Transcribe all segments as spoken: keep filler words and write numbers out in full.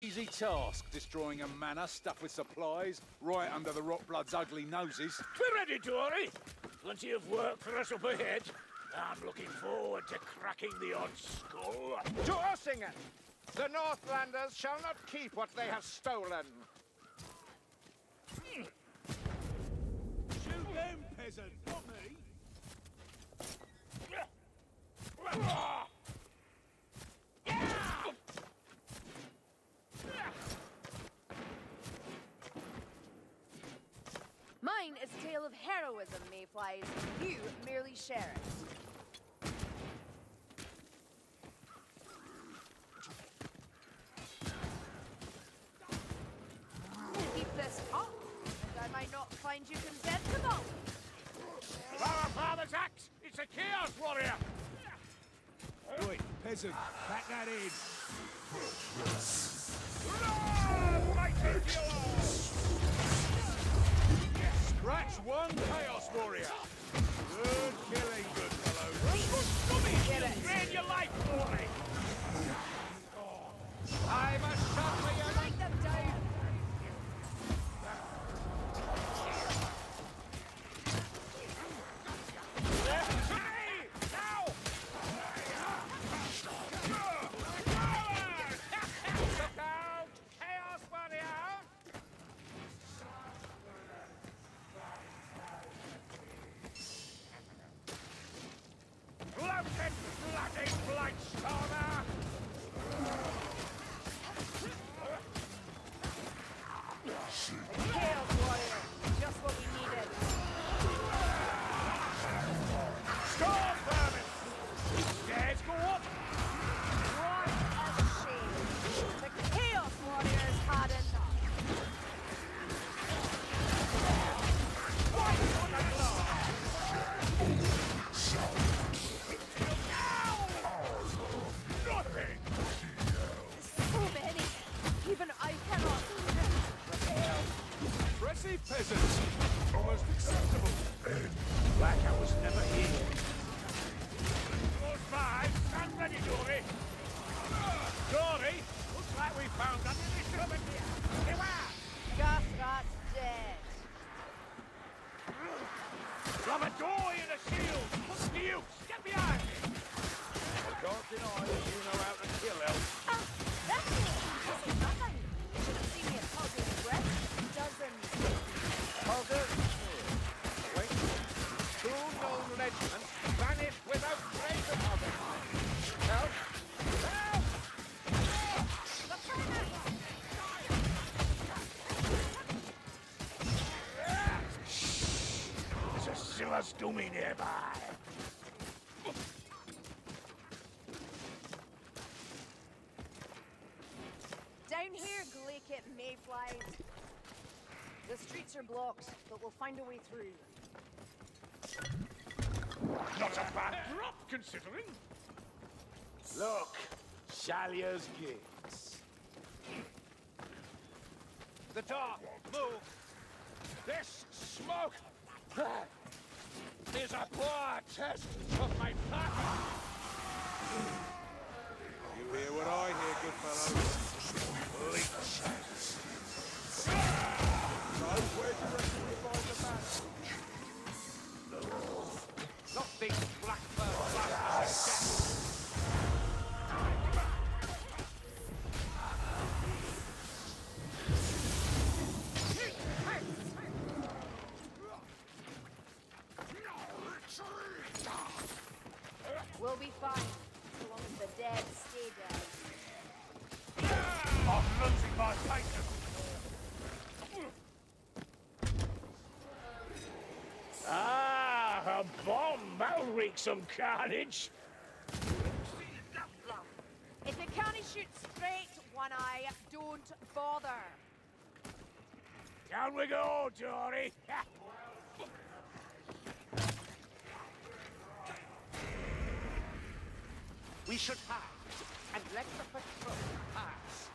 Easy task, destroying a manor stuffed with supplies right under the Rotblood's ugly noses. We're ready, Dory. Plenty of work for us up ahead. I'm looking forward to cracking the odd skull. To Osingen! The Northlanders shall not keep what they have stolen. Mm. Shoot them, peasant, not me. Yeah. Mine is a tale of heroism, Mayflies. You merely share it. Find you contemptible. Our father's axe! It's a chaos warrior! Wait, peasant, back that in! Run, mighty fuel! Scratch one chaos warrior! Good killing, good fellows! Drain your life, glory! I'm a shot for you! Strike them down! Peasants! Almost acceptable! Blackout was never here! Goodbye! Stand ready, Dory! Dory! Looks like we found an instrument here! Beware! Gas rat's dead! Grab a door in a shield! What's to you? Get behind me! I can't deny that you know how to kill, Elf. Ah! That's it! This is nothing! You should have seen me at Hogwarts' breath! Doesn't... Other wait, two known legends vanish without trace of other. Help! Help! Help! There's a Silas dummy nearby. Down here, Glaikit Mayflies. The streets are blocked, but we'll find a way through. Not a bad drop, considering. Look, Shalia's gifts. The dark, move. This smoke is a poor test of my power. You hear what I hear, good fellows? Where to revive the battle? Not these Blackfire blackbirds again. We'll be fine, so long as the dead stay dead. I'm losing my patience. Ah, a bomb! That'll wreak some carnage! If you can't shoot straight, One Eye, don't bother! Down we go, Dory! We should hide, and let the patrol pass.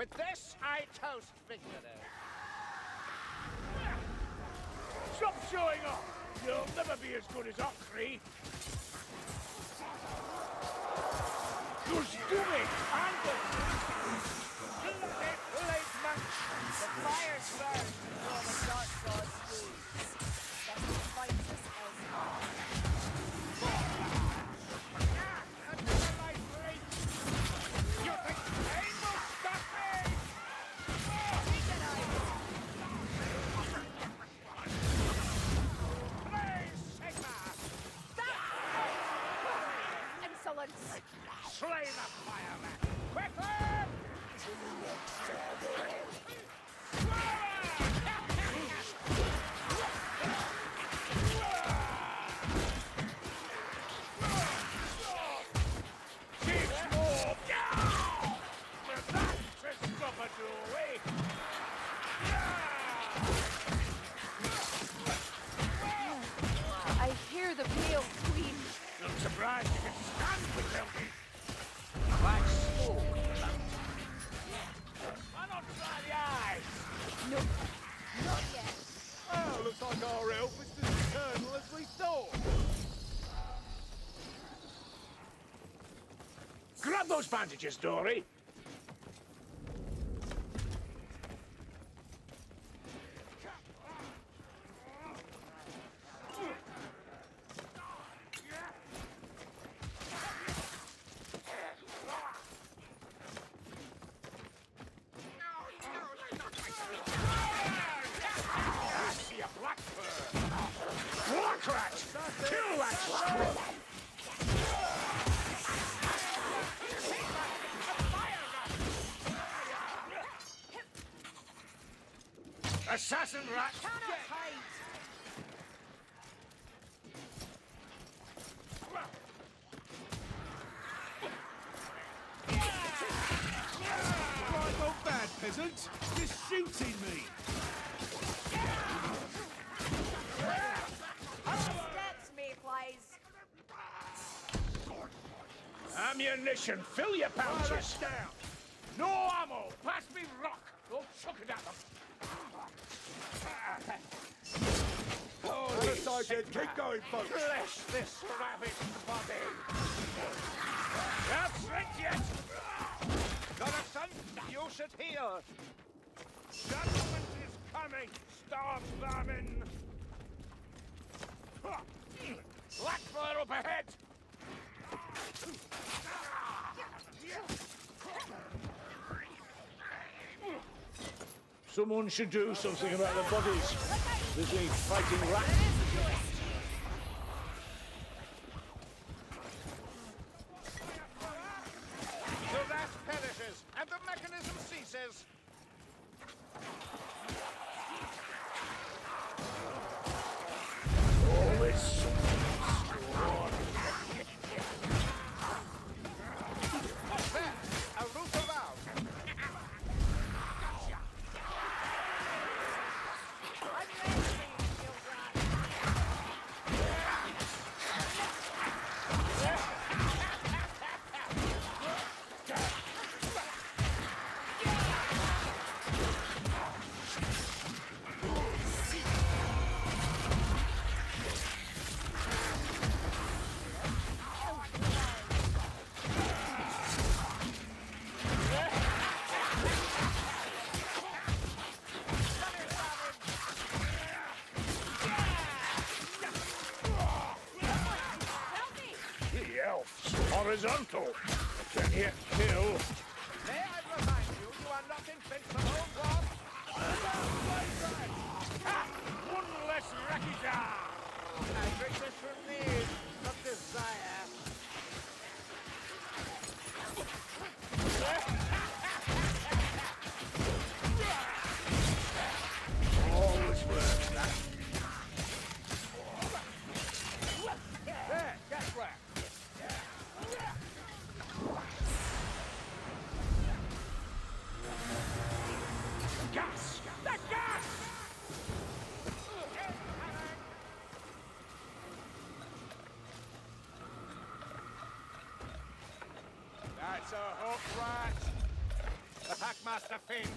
With this, I toast victory. Stop showing off! You'll never be as good as Octree. You're stupid! I'm the stupid! Look at that late munch! The fire's burst before the dark god's wounds. That will fight us elsewhere. Ah! Under my brain! You think they will stop me? Slay the fireman! Quickly! Keep more! Well, that's a stopper-dory! I hear the pale queen. Not surprised you can stand without me. Black smoke. Why not dry the eyes? No, not yet. Well, looks like our elf is as eternal as we thought. Grab those bandages, Dory. Assassin rat! Cannot hide! Right, not bad, peasant! You're shooting me! Steps me, please! Ammunition! Fill your pouches! Down. No ammo! Pass me rock! Don't chuck it at them! Holy Sergeant, keep going, folks! Flesh this ravished body! That's it yet! Jonathan, you should hear! Judgment is coming, star-vermin! Blackfire up ahead! Someone should do something about the bodies. This ain't fighting rats. The rat perishes and the mechanism ceases. All this. Horizontal. Can you kill? May I remind you, you are not invincible, Bob. Ha! One less wreckage. I drink this from need, not desire. Always works that. There, that's where. Gas! The gas! That's a hook rat! Hackmaster Finn.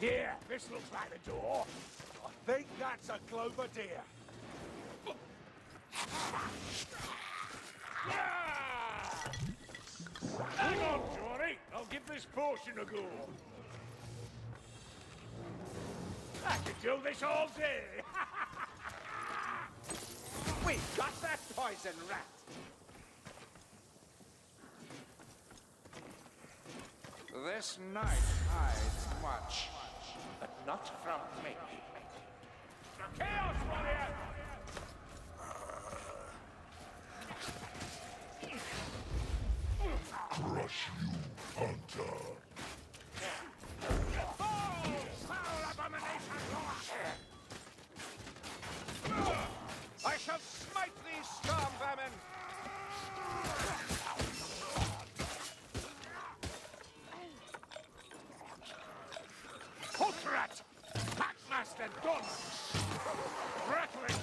Here, this looks like the door. I think that's a clover deer. Hang on, Johnny. I'll give this portion a go. I could do this all day. We got that poison rat. This knife hides much, but not from me. The chaos warrior! Crush you, hunter! Fall, foul abomination, Lord! I shall smite these storm vermin! Rat! Hackmaster done! Rattling!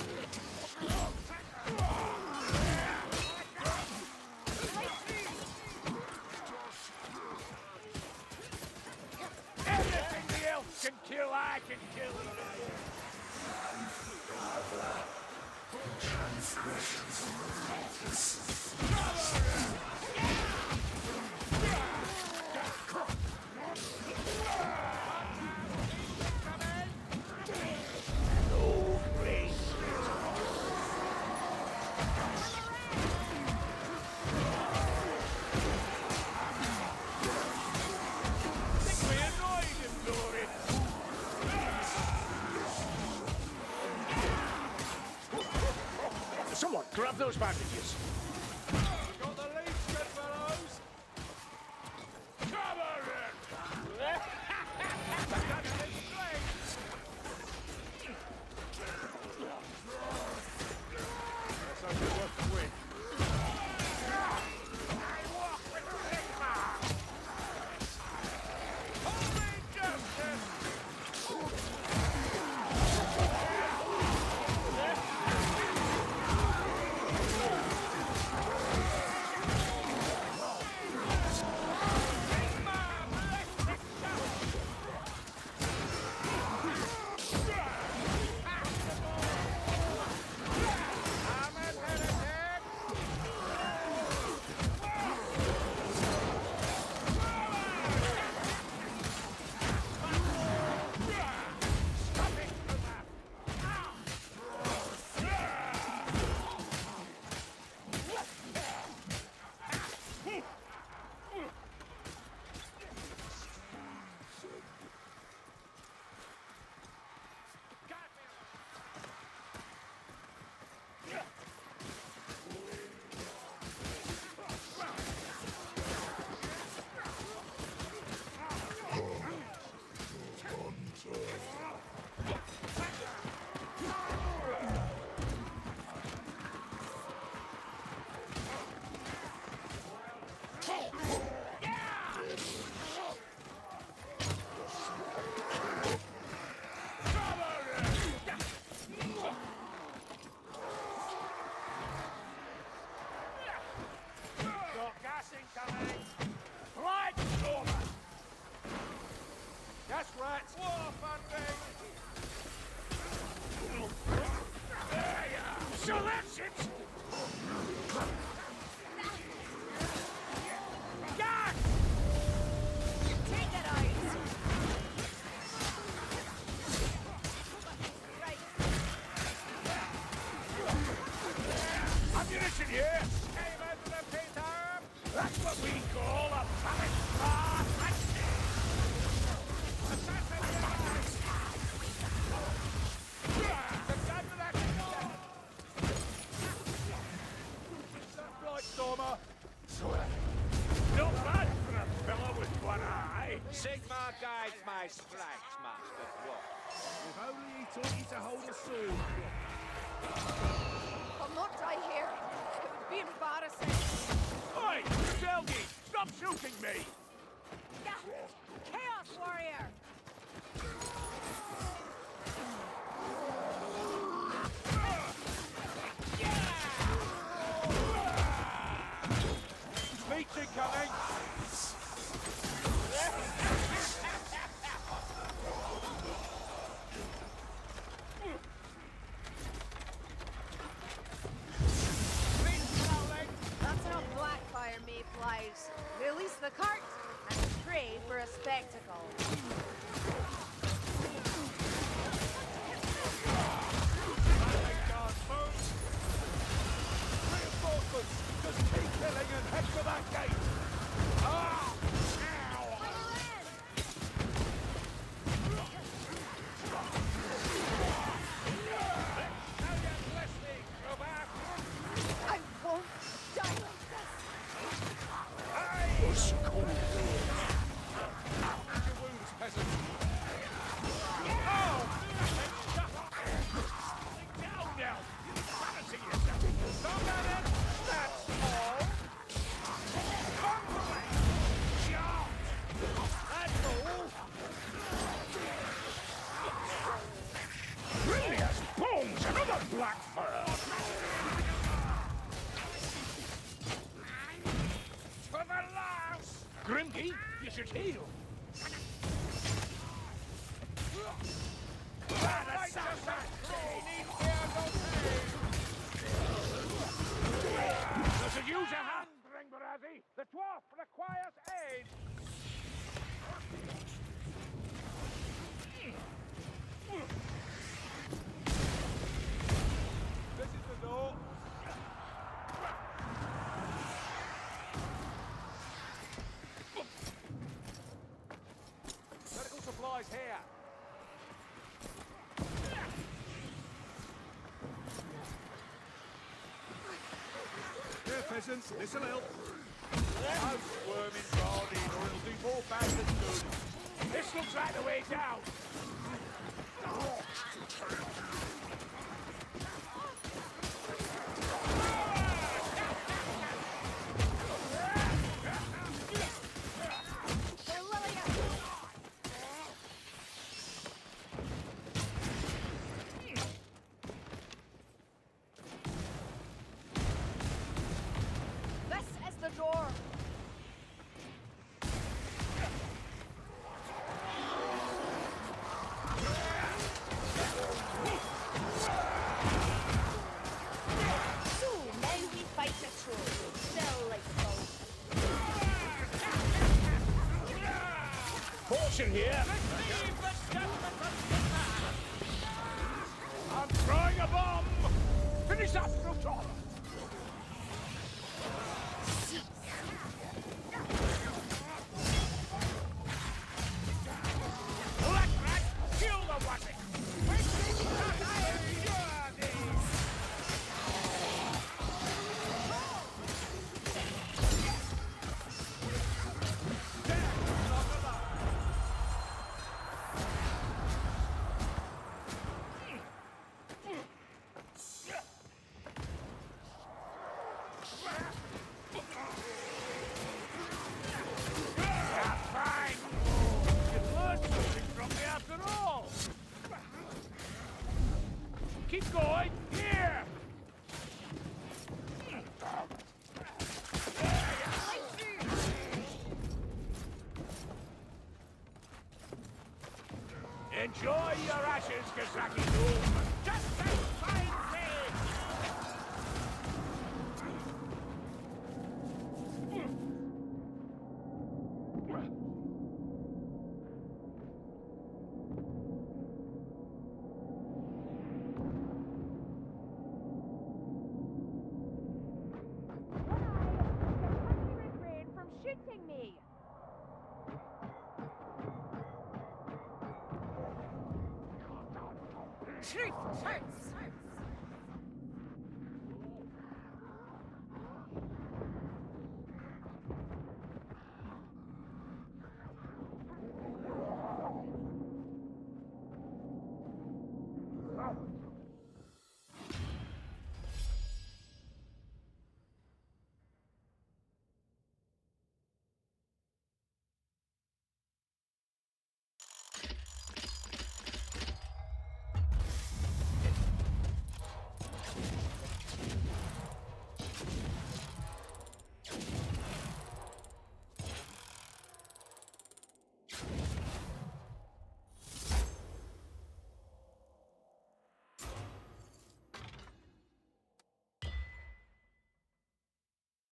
Everything the elf can kill, I can kill! Transgressions Someone, grab those bandages. Got the leash, good fellows. Cover it! That's the strength. That's a good win. I walk with SIGMAR. Holy justice! SIGMAR guides my strikes, Master Block. If only he taught you to hold a sword. I'll not die here. It would be embarrassing. Oi! Zelgi! Stop shooting me! Yeah. Chaos warrior! Yeah. Meeting coming! lives, release the cart, and pray for a spectacle. Reinforcements! Just keep killing and head for that gate! Ah! Blackfire! For the louse! Grimke, you should heal! That's that you should use a hand, Bringbarazzi! The dwarf requires aid! This is the door. Medical supplies here. Here, peasants, this'll help. No squirming body, or it'll do more bad than good. This looks like the way down. Here. I'm throwing a bomb! Finish up, Ruto! Black rat, kill the wagon! Enjoy your ashes, Kazaki Doom! Just as fine things! Why refrain from shooting me? Truth hurts!